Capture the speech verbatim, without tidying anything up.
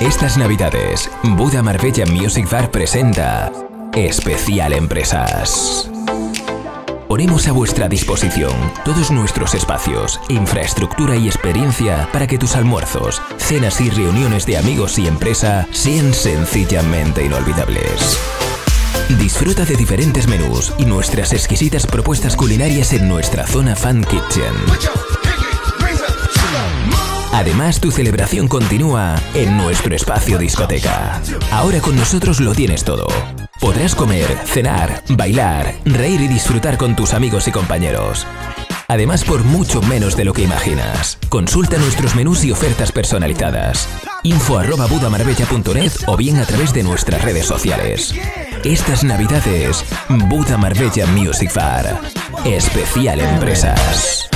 Estas navidades, Buddha Marbella Music Bar presenta Especial Empresas. Ponemos a vuestra disposición todos nuestros espacios, infraestructura y experiencia para que tus almuerzos, cenas y reuniones de amigos y empresa sean sencillamente inolvidables. Disfruta de diferentes menús y nuestras exquisitas propuestas culinarias en nuestra zona Fun Kitchen. Además, tu celebración continúa en nuestro espacio discoteca. Ahora con nosotros lo tienes todo. Podrás comer, cenar, bailar, reír y disfrutar con tus amigos y compañeros. Además, por mucho menos de lo que imaginas. Consulta nuestros menús y ofertas personalizadas. Info arroba buddhamarbella punto net o bien a través de nuestras redes sociales. Estas navidades, Buddha Marbella Music Bar. Especial Empresas.